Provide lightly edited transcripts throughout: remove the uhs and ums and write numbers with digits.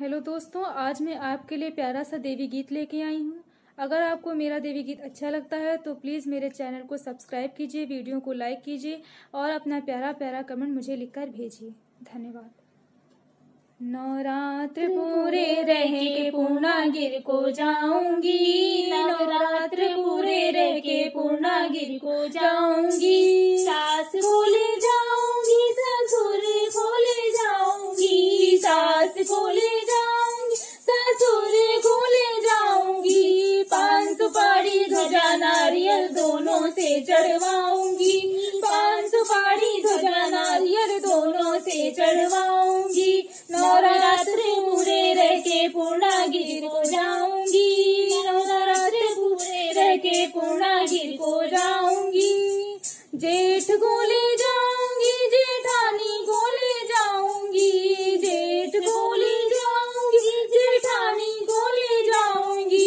Hello दोस्तों, आज मैं आपके लिए प्यारा सा देवी गीत लेके आई हूँ। अगर आपको मेरा देवी गीत अच्छा लगता है तो प्लीज़ मेरे चैनल को सब्सक्राइब कीजिए, वीडियो को लाइक कीजिए और अपना प्यारा प्यारा कमेंट मुझे लिखकर भेजिए। धन्यवाद। नवरात्र पूरे रह के पूर्णागिरि को जाऊंगी, नवरात्र पूरे रह के पूर्णागिरि को जाऊंगी, सास बोले जाऊंगी, ससुर बोले जाऊंगी, सास बोले जाऊंगी, ससुर बोले जाऊंगी, पान सुपारी ध्वजा नारियल दोनों से चढ़वाऊंगी, पान सुपारी ध्वजा नारियल दोनों से चढ़वाऊंगी, नवरात्रि पूरे रह के पूर्णागिरि को जाऊंगी, नवरात्रि पूरे रह के पूर्णागिरि को जाऊंगी, जेठ को ले जाऊंगी, जेठानी को ले जाऊंगी, जेठ को ले जाऊंगी, जेठानी को ले जाऊंगी,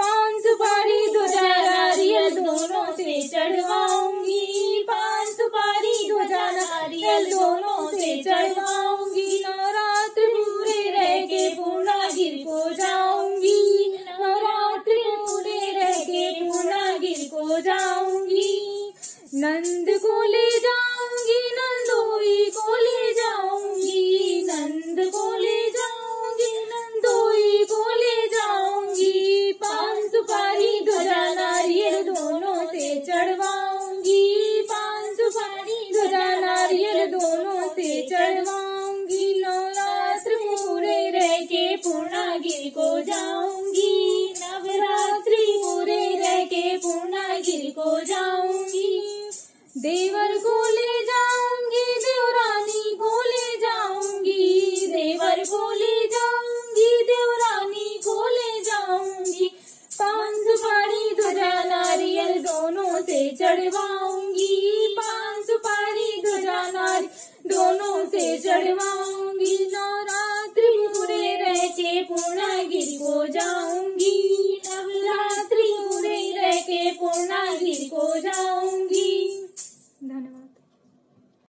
पान सुपारी ध्वजा नारियल दोनों से चढ़वाऊंगी, पान सुपारी ध्वजा नारियल दोनों से चढ़वाऊंगी, पूर्णागिरि को जाऊंगी, नवरात्रि पूरे रह के पूर्णागिरि को जाऊंगी, नंद को ले जाऊंगी, नंदोई को ले जाऊंगी, नंद को ले जाऊंगी, नंदोई को ले जाऊंगी, पान सुपारी ध्वजा नारियल दोनों से चढ़वाऊंगी, पान सुपारी ध्वजा नारियल दोनों से चढ़वाऊंगी, नवरात्रि पूरे रह के पूर्णागिरि को जाऊंगी, नवरात्रि पूरे रह के पूर्णागिरि को जाऊंगी, देवर को ले जाऊंगी, देवरानी को ले जाऊंगी, देवर को ले जाऊंगी, देवरानी को ले जाऊंगी, पान सुपारी ध्वजा नारियल दोनों से चढ़वाऊंगी, पान सुपारी ध्वजा नारियल दोनों से चढ़वाऊंगी,